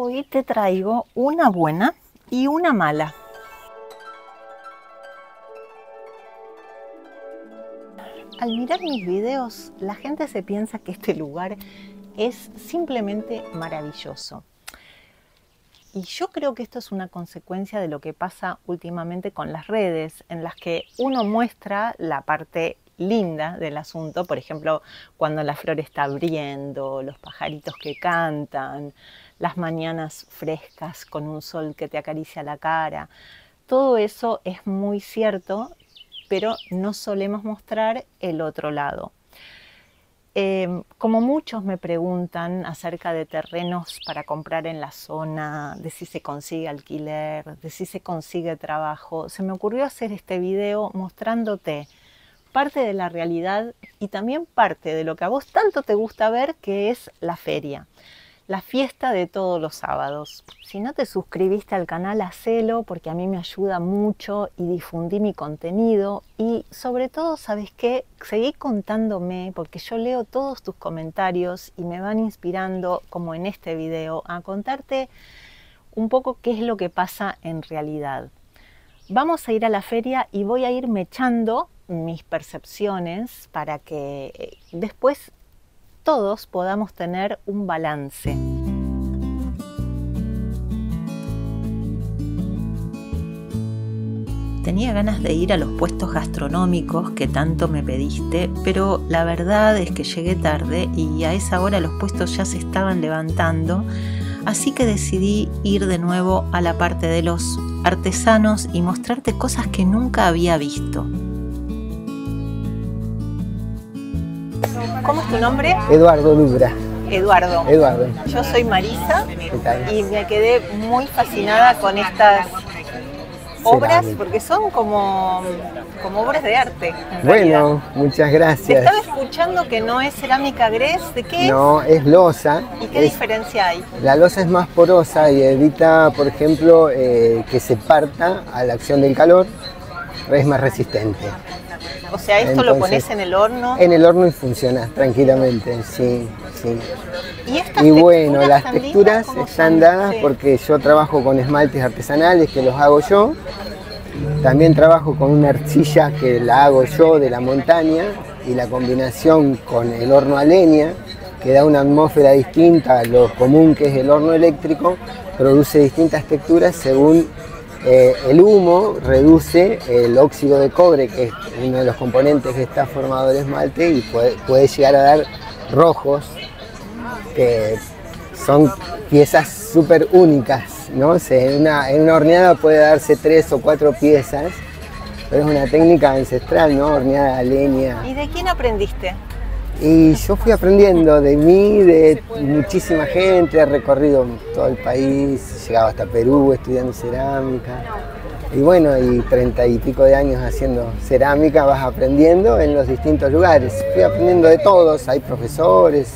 Hoy te traigo una buena y una mala. Al mirar mis videos, la gente se piensa que este lugar es simplemente maravilloso. Y yo creo que esto es una consecuencia de lo que pasa últimamente con las redes, en las que uno muestra la parte linda del asunto, por ejemplo, cuando la flor está abriendo, los pajaritos que cantan, las mañanas frescas con un sol que te acaricia la cara. Todo eso es muy cierto, pero no solemos mostrar el otro lado. Como muchos me preguntan acerca de terrenos para comprar en la zona, de si se consigue alquiler, de si se consigue trabajo, se me ocurrió hacer este video mostrándote parte de la realidad y también parte de lo que a vos tanto te gusta ver, que es la feria, la fiesta de todos los sábados. Si no te suscribiste al canal, hacelo, porque a mí me ayuda mucho y difundí mi contenido. Y sobre todo, ¿sabes qué? Seguí contándome, porque yo leo todos tus comentarios y me van inspirando, como en este video, a contarte un poco qué es lo que pasa en realidad. Vamos a ir a la feria y voy a ir mechando mis percepciones para que después todos podamos tener un balance. Tenía ganas de ir a los puestos gastronómicos que tanto me pediste, pero la verdad es que llegué tarde y a esa hora los puestos ya se estaban levantando, así que decidí ir de nuevo a la parte de los artesanos y mostrarte cosas que nunca había visto. ¿Cómo es tu nombre? Eduardo Dubra. Eduardo. Yo soy Marisa. ¿Qué tal? Y me quedé muy fascinada con estas obras, cerámica, porque son como obras de arte. Bueno, muchas gracias. Te estaba escuchando que no es cerámica gres, ¿de qué? No, es losa. ¿Y qué diferencia hay? La losa es más porosa y evita, por ejemplo, que se parta a la acción del calor, es más resistente. O sea, esto entonces, lo pones en el horno. En el horno y funciona tranquilamente, sí. Y bueno, las texturas están dadas porque yo trabajo con esmaltes artesanales que los hago yo. También trabajo con una arcilla que la hago yo de la montaña y la combinación con el horno a leña, que da una atmósfera distinta a lo común que es el horno eléctrico, produce distintas texturas según el humo reduce el óxido de cobre, que es uno de los componentes que está formado el esmalte, y puede llegar a dar rojos, que son piezas súper únicas, ¿no? En una horneada puede darse 3 o 4 piezas, pero es una técnica ancestral, ¿no? Horneada a leña. ¿Y de quién aprendiste? Y yo fui aprendiendo de mí, de muchísima gente, he recorrido todo el país, llegaba hasta Perú estudiando cerámica. Y bueno, y 30 y pico de años haciendo cerámica, vas aprendiendo en los distintos lugares. Fui aprendiendo de todos, hay profesores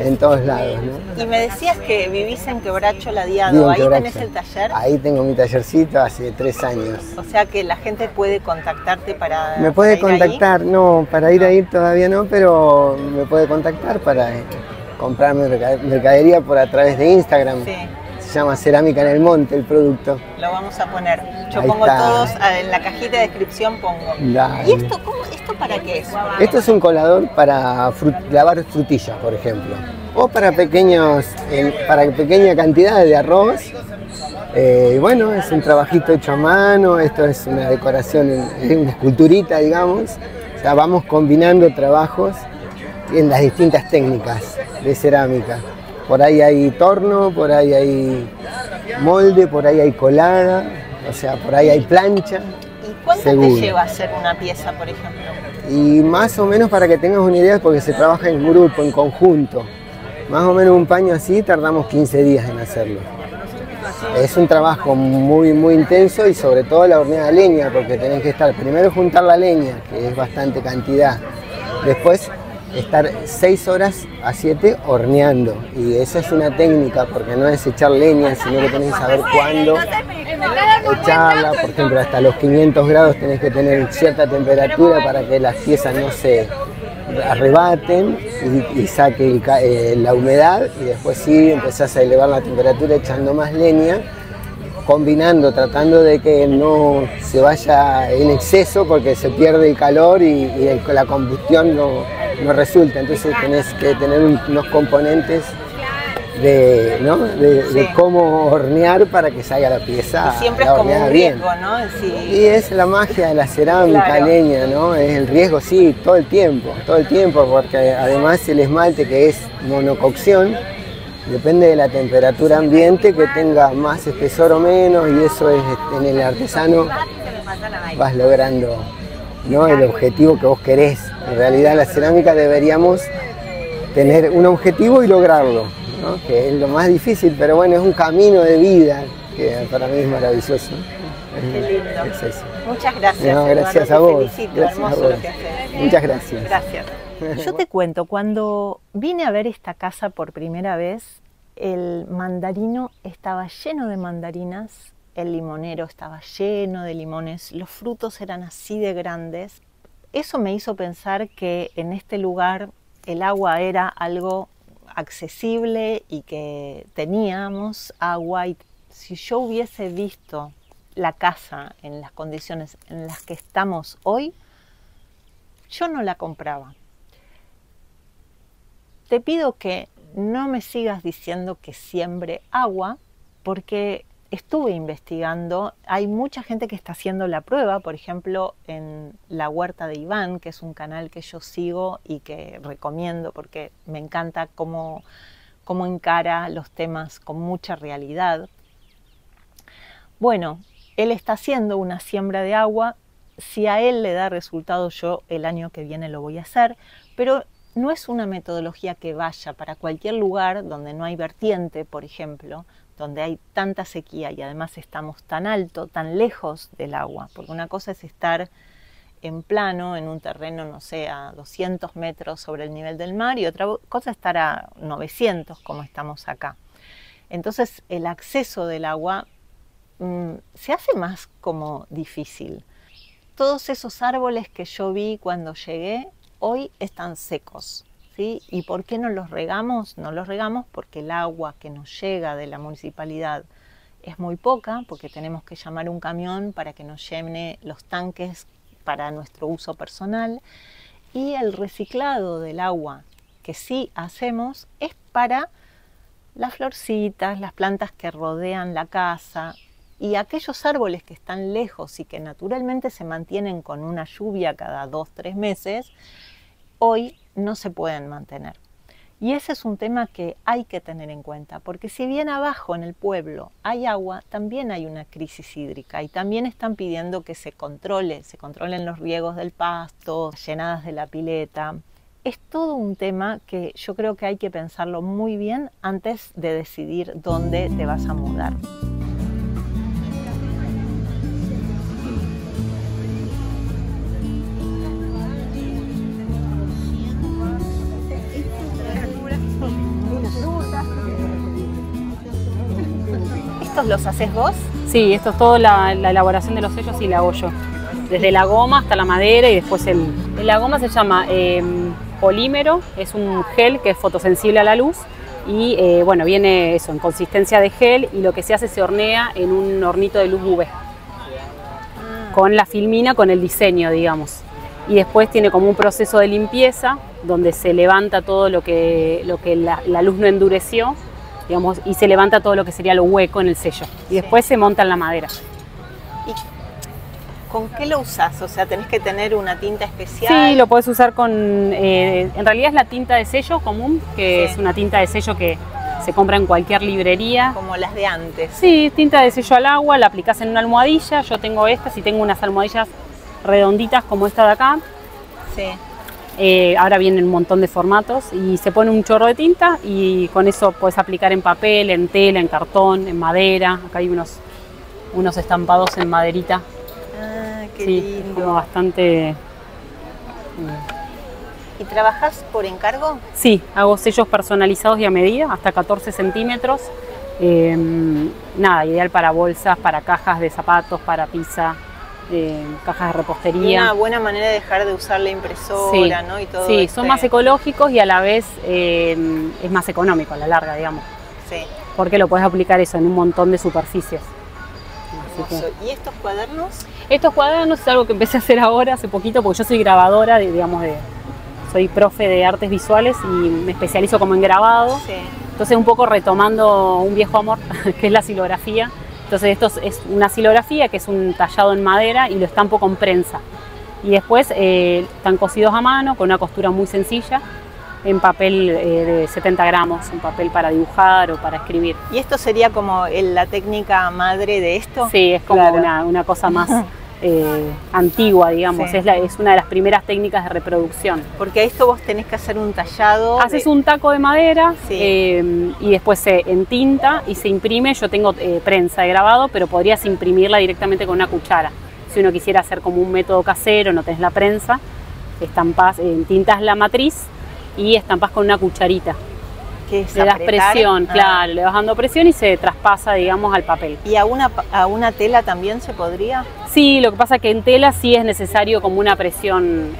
en todos lados, ¿no? Y me decías que vivís en Quebracho Ladeado, ¿ahí tenés el taller? Ahí tengo mi tallercito hace 3 años. O sea que la gente puede contactarte para... Me puede contactar, no, para ir ahí todavía no, pero me puede contactar para comprar mercadería a través de Instagram. Sí. Se llama Cerámica en el Monte el producto. Lo vamos a poner. Yo ahí pongo todos en la cajita de descripción, pongo. Dale. ¿Y esto, esto para qué es? Esto es un colador para lavar frutillas, por ejemplo. O para pequeña cantidad de arroz. Bueno, es un trabajito hecho a mano. Esto es una decoración, es una esculturita, digamos. O sea, vamos combinando trabajos en las distintas técnicas de cerámica. Por ahí hay torno, por ahí hay molde, por ahí hay colada, o sea, por ahí hay plancha. ¿Y cuánto te lleva a hacer una pieza, por ejemplo? Y más o menos, para que tengas una idea, porque se trabaja en grupo, en conjunto. Más o menos un paño así tardamos 15 días en hacerlo. Es un trabajo muy, muy intenso, y sobre todo la horneada de leña, porque tenés que estar primero juntar la leña, que es bastante cantidad, después estar 6 horas a 7 horneando, y esa es una técnica, porque no es echar leña, sino que tenés que saber cuándo echarla. Por ejemplo, hasta los 500 grados tenés que tener cierta temperatura para que las piezas no se arrebaten y saquen la humedad, y después sí empezás a elevar la temperatura echando más leña, combinando, tratando de que no se vaya en exceso porque se pierde el calor y la combustión no resulta. Entonces tenés que tener unos componentes de cómo hornear para que salga la pieza. Y siempre es como un riesgo, bien, ¿no? Sí. Y es la magia de la cerámica, claro, leña, ¿no? Es el riesgo, sí, todo el tiempo, porque además el esmalte, que es monococción, depende de la temperatura ambiente, que tenga más espesor o menos, y eso es, en el artesano vas logrando, ¿no?, el objetivo que vos querés. En realidad en la cerámica deberíamos tener un objetivo y lograrlo, ¿no?, que es lo más difícil, pero bueno, es un camino de vida que para mí es maravilloso. Qué lindo. Es eso. Muchas gracias. No, gracias, hermano, a vos. Felicito, gracias a vos. Lo que haces. Muchas gracias. Gracias. Yo te cuento, cuando vine a ver esta casa por primera vez, el mandarino estaba lleno de mandarinas, el limonero estaba lleno de limones, los frutos eran así de grandes. Eso me hizo pensar que en este lugar el agua era algo accesible y que teníamos agua. Y si yo hubiese visto la casa en las condiciones en las que estamos hoy, yo no la compraba. Te pido que no me sigas diciendo que siembre agua, porque estuve investigando. Hay mucha gente que está haciendo la prueba, por ejemplo, en La Huerta de Iván, que es un canal que yo sigo y que recomiendo porque me encanta cómo encara los temas con mucha realidad. Bueno, él está haciendo una siembra de agua. Si a él le da resultado, yo el año que viene lo voy a hacer, pero no es una metodología que vaya para cualquier lugar donde no hay vertiente, por ejemplo, donde hay tanta sequía y además estamos tan alto, tan lejos del agua, porque una cosa es estar en plano, en un terreno, no sé, a 200 metros sobre el nivel del mar, y otra cosa es estar a 900, como estamos acá. Entonces el acceso del agua se hace más como difícil. Todos esos árboles que yo vi cuando llegué, hoy están secos, ¿sí? ¿Y por qué no los regamos? No los regamos porque el agua que nos llega de la municipalidad es muy poca, porque tenemos que llamar un camión para que nos llene los tanques para nuestro uso personal, y el reciclado del agua que sí hacemos es para las florcitas, las plantas que rodean la casa. Y aquellos árboles que están lejos y que naturalmente se mantienen con una lluvia cada 2 o 3 meses, hoy no se pueden mantener. Y ese es un tema que hay que tener en cuenta, porque si bien abajo en el pueblo hay agua, también hay una crisis hídrica, y también están pidiendo que se controlen los riegos del pasto, llenadas de la pileta. Es todo un tema que yo creo que hay que pensarlo muy bien antes de decidir dónde te vas a mudar. ¿Los haces vos? Sí, esto es todo la elaboración de los sellos, y la hago yo. Desde la goma hasta la madera, y después la goma se llama polímero, es un gel que es fotosensible a la luz, y bueno, viene eso, en consistencia de gel, y lo que se hace, se hornea en un hornito de luz UV, con la filmina, con el diseño, digamos. Y después tiene como un proceso de limpieza, donde se levanta todo lo que la luz no endureció, digamos, y se levanta todo lo que sería lo hueco en el sello. Y después se monta en la madera. ¿Y con qué lo usás? O sea, ¿tenés que tener una tinta especial? Sí, lo podés usar con... en realidad es la tinta de sello común, que sí, es una tinta de sello que se compra en cualquier librería. Como las de antes. Sí, tinta de sello al agua, la aplicás en una almohadilla. Yo tengo estas y tengo unas almohadillas redonditas como esta de acá. Sí. Ahora vienen un montón de formatos, y se pone un chorro de tinta, y con eso puedes aplicar en papel, en tela, en cartón, en madera. Acá hay unos estampados en maderita. Ah, qué lindo. Como bastante... ¿Y trabajas por encargo? Sí, hago sellos personalizados y a medida, hasta 14 centímetros. Nada, ideal para bolsas, para cajas de zapatos, para pizza. cajas de repostería. Y una buena manera de dejar de usar la impresora, sí, ¿no? Y todo sí, este... son más ecológicos y a la vez es más económico a la larga, digamos. Sí. Porque lo podés aplicar eso en un montón de superficies. Que... ¿Y estos cuadernos? Estos cuadernos es algo que empecé a hacer ahora, hace poquito, porque yo soy grabadora, soy profe de artes visuales y me especializo como en grabado. Sí. Entonces un poco retomando un viejo amor, que es la silografía. Entonces esto es una silografía, que es un tallado en madera y lo estampo con prensa. Y después están cosidos a mano, con una costura muy sencilla, en papel de 70 gramos, un papel para dibujar o para escribir. ¿Y esto sería como la técnica madre de esto? Sí, es como una cosa más... antigua, digamos, sí. Es una de las primeras técnicas de reproducción. Porque a esto vos tenés que hacer un tallado. Haces un taco de madera, sí. Y después se entinta y se imprime. Yo tengo prensa de grabado, pero podrías imprimirla directamente con una cuchara. Si uno quisiera hacer como un método casero, no tenés la prensa, estampás, entintas la matriz y estampás con una cucharita. ¿Qué es? Le das presión, claro, le vas dando presión y se traspasa, digamos, al papel. ¿Y a una tela también se podría? Sí, lo que pasa es que en tela sí es necesario como una presión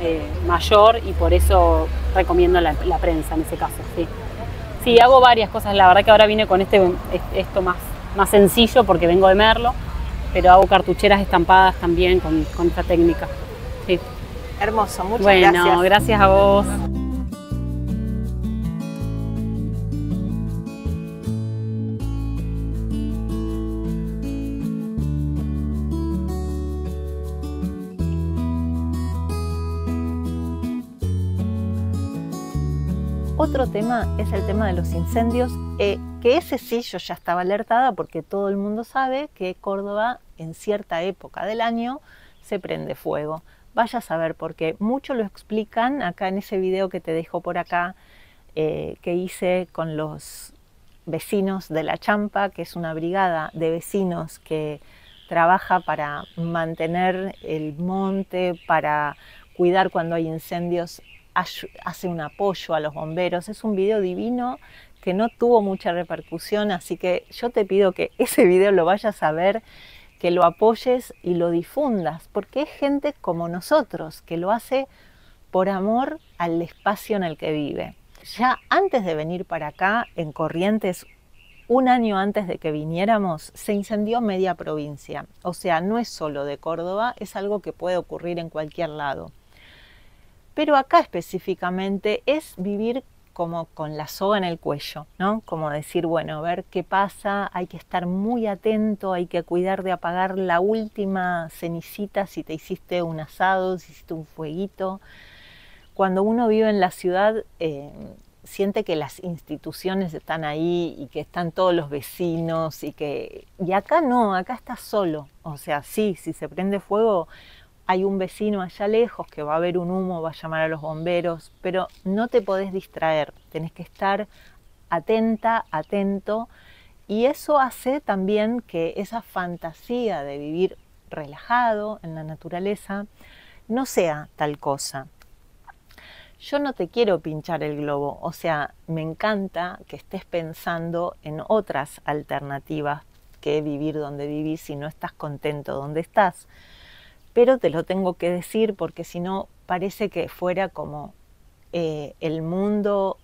mayor y por eso recomiendo la prensa en ese caso, sí. Sí, hago varias cosas, la verdad que ahora vine con esto más sencillo porque vengo de Merlo, pero hago cartucheras estampadas también con esta técnica, sí. Hermoso, muchas gracias. Bueno, gracias a vos. Otro tema es el tema de los incendios, que ese sí yo ya estaba alertada porque todo el mundo sabe que Córdoba en cierta época del año se prende fuego. Vaya a saber por qué. Mucho lo explican acá en ese video que te dejo por acá, que hice con los vecinos de La Champa, que es una brigada de vecinos que trabaja para mantener el monte, para cuidar cuando hay incendios, hace un apoyo a los bomberos. Es un video divino que no tuvo mucha repercusión, así que yo te pido que ese video lo vayas a ver, que lo apoyes y lo difundas, porque es gente como nosotros que lo hace por amor al espacio en el que vive. Ya antes de venir para acá, en Corrientes, un año antes de que viniéramos, se incendió media provincia. O sea, no es solo de Córdoba, es algo que puede ocurrir en cualquier lado. Pero acá específicamente es vivir como con la soga en el cuello, ¿no? Como decir, bueno, a ver qué pasa, hay que estar muy atento, hay que cuidar de apagar la última cenicita si te hiciste un asado, si hiciste un fueguito. Cuando uno vive en la ciudad, siente que las instituciones están ahí y que están todos los vecinos y acá no, acá estás solo. O sea, sí, si se prende fuego... hay un vecino allá lejos que va a ver un humo, va a llamar a los bomberos, pero no te podés distraer, tenés que estar atenta, atento, y eso hace también que esa fantasía de vivir relajado en la naturaleza no sea tal cosa. Yo no te quiero pinchar el globo, o sea, me encanta que estés pensando en otras alternativas que vivir donde vivís si no estás contento donde estás. Pero te lo tengo que decir porque si no parece que fuera como el mundo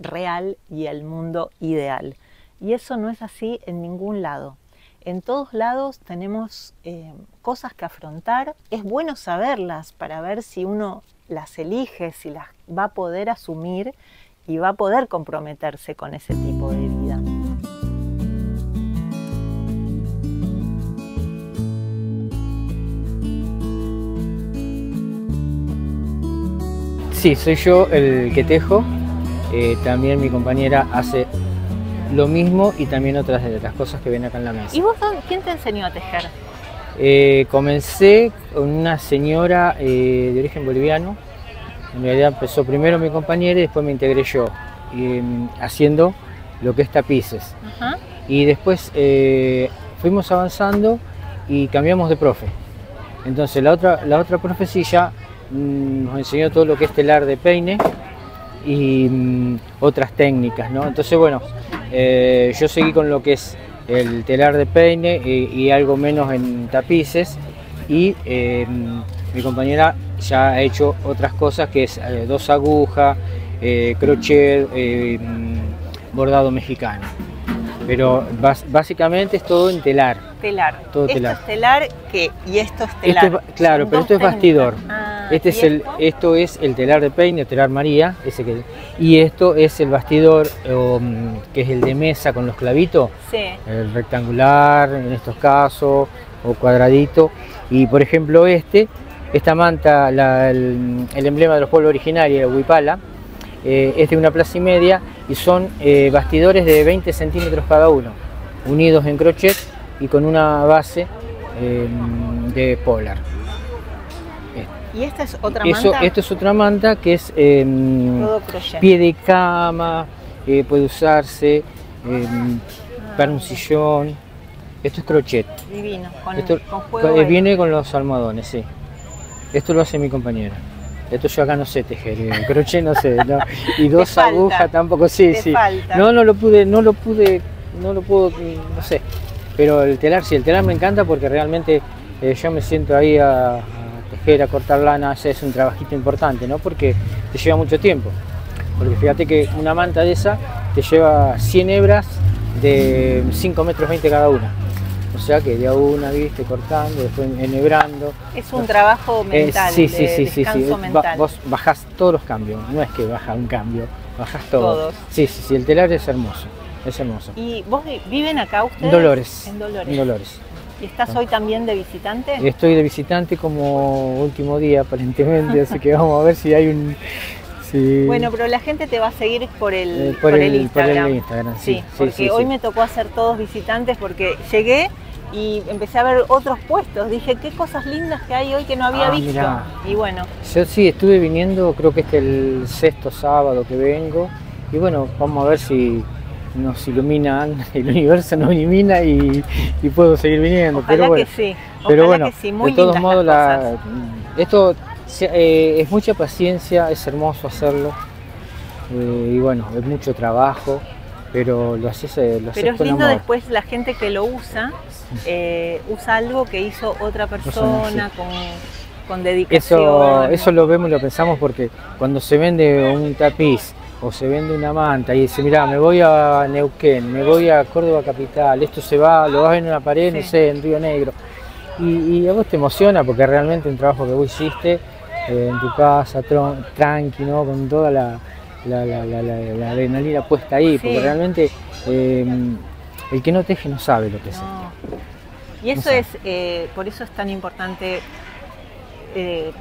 real y el mundo ideal. Y eso no es así en ningún lado. En todos lados tenemos cosas que afrontar. Es bueno saberlas para ver si uno las elige, si las va a poder asumir y va a poder comprometerse con ese tipo de vida. Sí, soy yo el que tejo, también mi compañera hace lo mismo y también otras de las cosas que ven acá en la mesa. ¿Y vos quién te enseñó a tejer? Comencé con una señora de origen boliviano, en realidad empezó primero mi compañera y después me integré yo, haciendo lo que es tapices. Ajá. Y después fuimos avanzando y cambiamos de profe, entonces la otra profecilla nos enseñó todo lo que es telar de peine y otras técnicas, ¿no? Entonces, bueno, yo seguí con lo que es el telar de peine y algo menos en tapices y mi compañera ya ha hecho otras cosas que es dos agujas, crochet, bordado mexicano. Pero básicamente es todo en telar. Telar. Todo esto telar. Es telar que, y esto es telar. Esto es, claro, pero esto es bastidor. Ah, este es el, esto es el telar de peine, el telar María, ese que, y esto es el bastidor, que es el de mesa con los clavitos, sí. El rectangular en estos casos, o cuadradito. Y por ejemplo esta manta, el emblema de los pueblos originarios, la wipala, es de 1,5 plaza y son bastidores de 20 centímetros cada uno, unidos en crochet y con una base de polar. ¿Y esta es otra manta? Esto es otra manta que es pie de cama, puede usarse para un sillón. Esto es crochet. Divino, con juego. Viene con los almohadones, sí. Esto lo hace mi compañera. Esto yo acá no sé tejer, el crochet no sé, no. Y dos agujas tampoco, sí, te sí. Falta. No lo puedo, no sé. Pero el telar, sí, el telar me encanta porque realmente yo me siento ahí a tejer, a cortar lana, es un trabajito importante, ¿no? Porque te lleva mucho tiempo. Porque fíjate que una manta de esa te lleva 100 hebras de 5,20 metros cada una. O sea que de a una, viste, cortando, después enhebrando. Es un trabajo mental, descanso mental. Vos bajás todos los cambios, no es que baja un cambio, bajás todos. Sí, el telar es hermoso, es hermoso. ¿Y vos viven acá ustedes? Dolores. En Dolores. En Dolores. ¿Y estás hoy también de visitante? Estoy de visitante como último día aparentemente, así que vamos a ver si hay un... Sí. Bueno, pero la gente te va a seguir por el Instagram. Por el Instagram, sí. Porque hoy me tocó hacer todos visitantes porque llegué y empecé a ver otros puestos. Dije, qué cosas lindas que hay hoy que no había visto. Mirá. Y bueno. Yo sí estuve viniendo, creo que este es el 6º sábado que vengo. Y bueno, vamos a ver si nos iluminan, el universo nos ilumina y puedo seguir viniendo. Ojalá pero bueno, que sí. Ojalá pero bueno, que sí. Muy de todos modos, esto... es mucha paciencia, es hermoso hacerlo y bueno, es mucho trabajo, pero lo haces pero es lindo después la gente que lo usa, usa algo que hizo otra persona con dedicación. Eso lo vemos y lo pensamos porque cuando se vende un tapiz o se vende una manta y dice, mirá, me voy a Neuquén, me voy a Córdoba capital, esto se va, lo vas a ver en una pared, sí. No sé, en Río Negro. Y a vos te emociona porque realmente un trabajo que vos hiciste en tu casa, tranqui, ¿no? Con toda la adrenalina puesta ahí, sí. Porque realmente el que no teje no sabe lo que es esto. Y eso no es, por eso es tan importante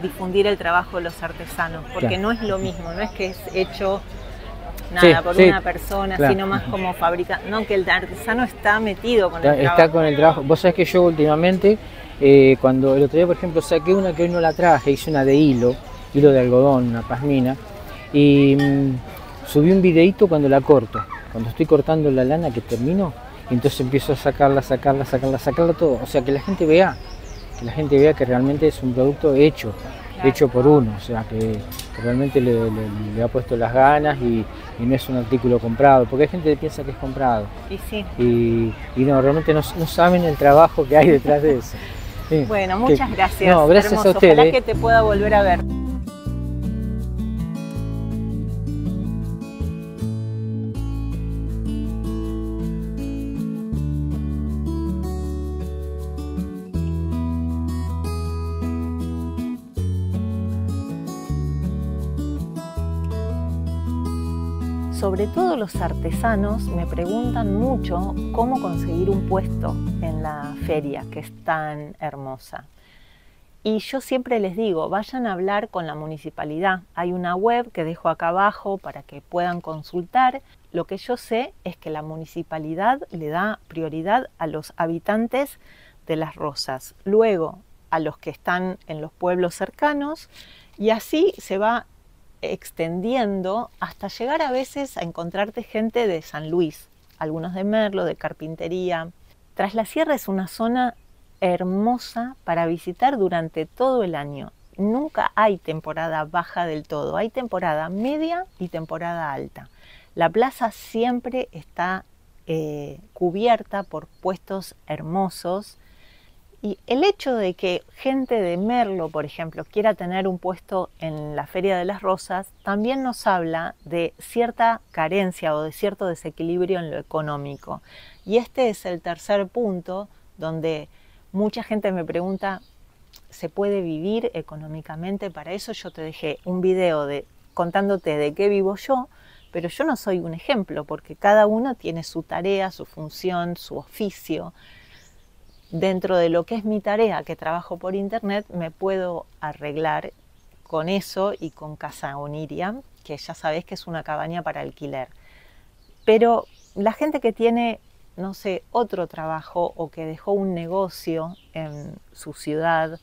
difundir el trabajo de los artesanos, porque claro. No es lo mismo, no es que es hecho nada sí, por sí, una persona, claro. Sino más como fabricante, no, que el artesano está metido con el trabajo. Está con el trabajo. Vos sabés que yo últimamente, cuando el otro día, por ejemplo, saqué una que hoy no la traje, hice una de hilo de algodón, una pasmina, y subí un videito cuando la corto, cuando estoy cortando la lana que termino, y entonces empiezo a sacarla todo, o sea, que la gente vea, que realmente es un producto hecho. Hecho por uno, o sea que realmente le ha puesto las ganas y no es un artículo comprado, porque hay gente que piensa que es comprado. Y sí. Y no, realmente no saben el trabajo que hay detrás de eso. Sí. Bueno, muchas gracias. No, gracias hermoso. A ustedes. Ojalá que te pueda volver a ver. Sobre todo los artesanos me preguntan mucho cómo conseguir un puesto en la feria, que es tan hermosa. Y yo siempre les digo, vayan a hablar con la municipalidad. Hay una web que dejo acá abajo para que puedan consultar. Lo que yo sé es que la municipalidad le da prioridad a los habitantes de Las Rosas, luego a los que están en los pueblos cercanos, y así se va extendiendo hasta llegar a veces a encontrarte gente de San Luis, algunos de Merlo, de carpintería. Traslasierra es una zona hermosa para visitar durante todo el año. Nunca hay temporada baja del todo, hay temporada media y temporada alta. La plaza siempre está cubierta por puestos hermosos Y el hecho de que gente de Merlo, por ejemplo, quiera tener un puesto en la Feria de las Rosas, también nos habla de cierta carencia o de cierto desequilibrio en lo económico. Y este es el tercer punto donde mucha gente me pregunta, ¿se puede vivir económicamente? Para eso yo te dejé un video contándote de qué vivo yo, pero yo no soy un ejemplo, porque cada uno tiene su tarea, su función, su oficio. Dentro de lo que es mi tarea, que trabajo por internet, me puedo arreglar con eso y con Casa Oniria, que ya sabés que es una cabaña para alquiler. Pero la gente que tiene, no sé, otro trabajo o que dejó un negocio en su ciudad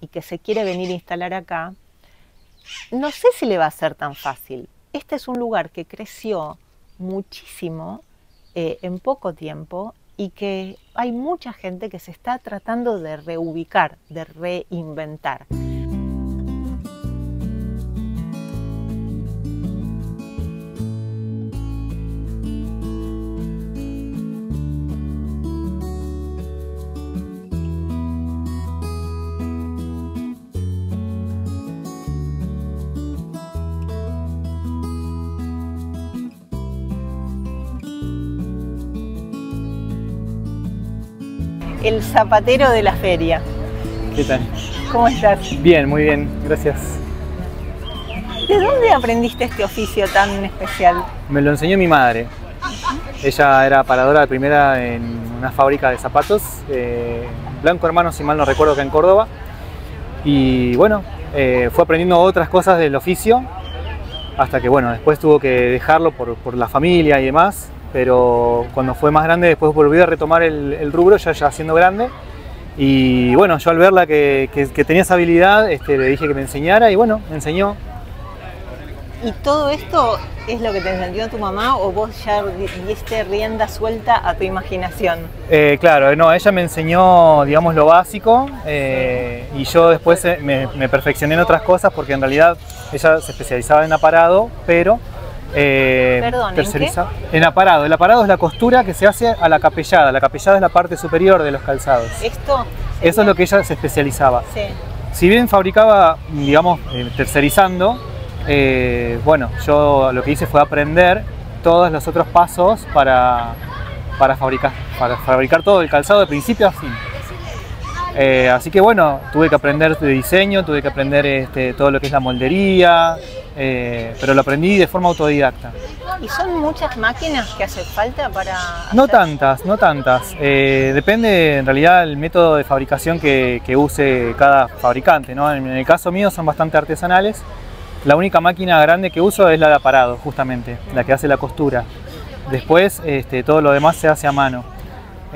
y que se quiere venir a instalar acá, no sé si le va a ser tan fácil. Este es un lugar que creció muchísimo en poco tiempo, y que hay mucha gente que se está tratando de reubicar, de reinventar. El zapatero de la feria. ¿Qué tal? ¿Cómo estás? Bien, muy bien, gracias. ¿De dónde aprendiste este oficio tan especial? Me lo enseñó mi madre. Ella era paradora de primera en una fábrica de zapatos, Blanco Hermanos, si mal no recuerdo, acá en Córdoba. Y bueno, fue aprendiendo otras cosas del oficio, hasta que bueno, después tuvo que dejarlo por la familia y demás. Pero cuando fue más grande, después volví a retomar el rubro, ya siendo grande. Y bueno, yo al verla que tenía esa habilidad, le dije que me enseñara y bueno, me enseñó. ¿Y todo esto es lo que te enseñó tu mamá o vos ya diste rienda suelta a tu imaginación? Claro, no, ella me enseñó, digamos, lo básico y yo después me perfeccioné en otras cosas porque en realidad ella se especializaba en aparado, pero... Perdón, terceriza. ¿En qué? En aparado. El aparado es la costura que se hace a la capellada. La capellada es la parte superior de los calzados. ¿Esto? Eso es lo que ella se especializaba. Sí. Si bien fabricaba, digamos, tercerizando, bueno, yo lo que hice fue aprender todos los otros pasos para fabricar todo el calzado de principio a fin. Así que bueno, tuve que aprender de diseño, tuve que aprender todo lo que es la moldería, pero lo aprendí de forma autodidacta. ¿Y son muchas máquinas que hacen falta para...? No tantas, no tantas. Depende en realidad del método de fabricación que use cada fabricante, ¿no? En el caso mío son bastante artesanales. La única máquina grande que uso es la de aparado, justamente, la que hace la costura. Después todo lo demás se hace a mano.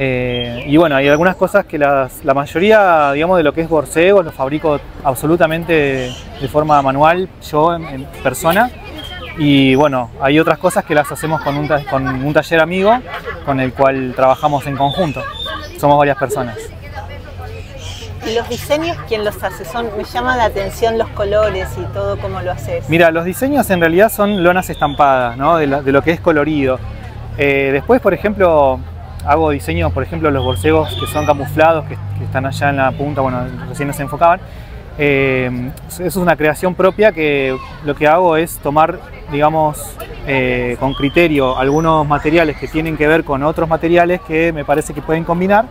Y bueno, hay algunas cosas que la mayoría, digamos, de lo que es borcego lo fabrico absolutamente de forma manual, yo en persona. Y bueno, hay otras cosas que las hacemos con un taller amigo con el cual trabajamos en conjunto. Somos varias personas. ¿Y los diseños quién los hace? Me llama la atención los colores y todo, ¿cómo lo haces? Mira, los diseños en realidad son lonas estampadas, ¿no? De lo que es colorido. Después, por ejemplo... Hago diseños, por ejemplo, los borcegos que son camuflados, que están allá en la punta, bueno, recién nos enfocaban. Eso es una creación propia que lo que hago es tomar, digamos, con criterio algunos materiales que tienen que ver con otros materiales que me parece que pueden combinar,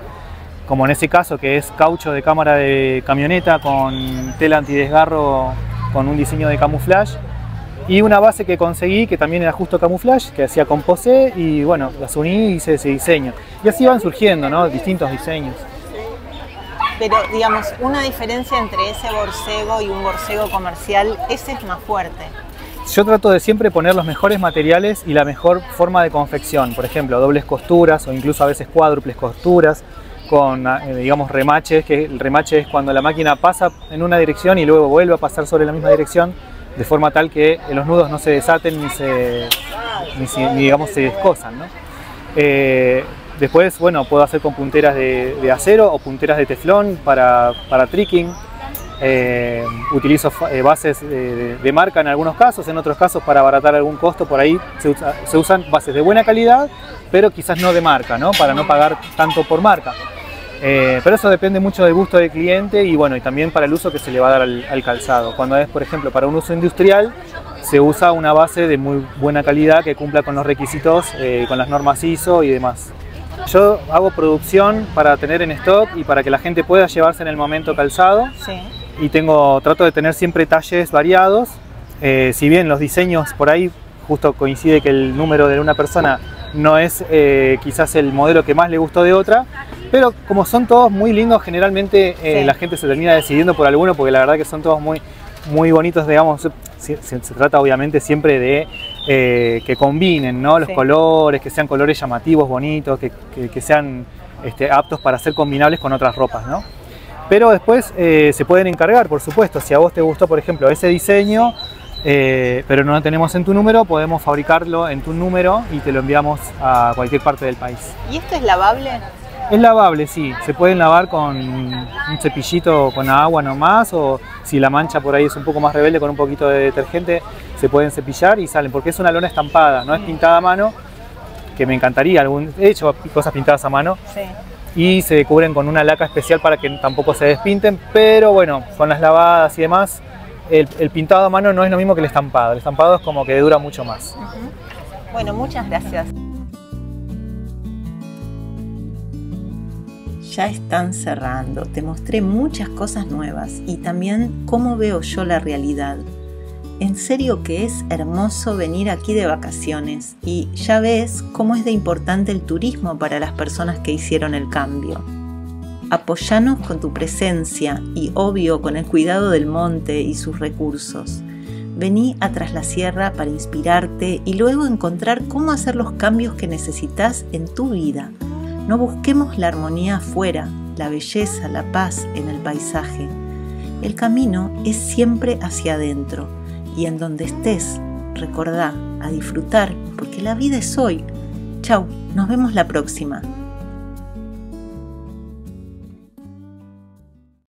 como en ese caso que es caucho de cámara de camioneta con tela antidesgarro con un diseño de camuflaje. Y una base que conseguí, que también era justo camuflaje, que hacía composé, y bueno, las uní y hice ese diseño. Y así van surgiendo, ¿no? Distintos diseños. Pero, digamos, una diferencia entre ese borcego y un borcego comercial, ese es más fuerte. Yo trato de siempre poner los mejores materiales y la mejor forma de confección. Por ejemplo, dobles costuras o incluso a veces cuádruples costuras con, digamos, remaches, que el remache es cuando la máquina pasa en una dirección y luego vuelve a pasar sobre la misma dirección, de forma tal que los nudos no se desaten ni digamos, se descosan, ¿no? Después, bueno, puedo hacer con punteras de acero o punteras de teflón para tricking. Utilizo bases de marca en algunos casos, en otros casos para abaratar algún costo. Por ahí se usan bases de buena calidad, pero quizás no de marca, ¿no? Para no pagar tanto por marca. Pero eso depende mucho del gusto del cliente y bueno, y también para el uso que se le va a dar al calzado. Cuando es, por ejemplo, para un uso industrial, se usa una base de muy buena calidad que cumpla con los requisitos, con las normas ISO y demás. Yo hago producción para tener en stock y para que la gente pueda llevarse en el momento calzado. Sí. Y trato de tener siempre talles variados. Si bien los diseños por ahí justo coincide que el número de una persona no es quizás el modelo que más le gustó de otra, pero como son todos muy lindos, generalmente sí, la gente se termina decidiendo por alguno, porque la verdad que son todos muy, muy bonitos, digamos. Se trata obviamente siempre de que combinen, ¿no?, los sí, colores, que sean colores llamativos, bonitos, que sean aptos para ser combinables con otras ropas, ¿no? Pero después se pueden encargar, por supuesto. Si a vos te gustó, por ejemplo, ese diseño, pero no lo tenemos en tu número, podemos fabricarlo en tu número y te lo enviamos a cualquier parte del país. ¿Y esto es lavable? Es lavable, sí. Se pueden lavar con un cepillito con agua nomás, o si la mancha por ahí es un poco más rebelde, con un poquito de detergente se pueden cepillar y salen, porque es una lona estampada, no es pintada a mano, que me encantaría. He hecho cosas pintadas a mano. Sí. Y se cubren con una laca especial para que tampoco se despinten, pero bueno, con las lavadas y demás, el pintado a mano no es lo mismo que el estampado. El estampado es como que dura mucho más. Uh-huh. Bueno, muchas gracias. Ya están cerrando. Te mostré muchas cosas nuevas y también cómo veo yo la realidad. En serio que es hermoso venir aquí de vacaciones y ya ves cómo es de importante el turismo para las personas que hicieron el cambio. Apoyanos con tu presencia y obvio con el cuidado del monte y sus recursos. Vení a Traslasierra para inspirarte y luego encontrar cómo hacer los cambios que necesitas en tu vida. No busquemos la armonía afuera, la belleza, la paz en el paisaje. El camino es siempre hacia adentro. Y en donde estés, recordá a disfrutar, porque la vida es hoy. Chau, nos vemos la próxima.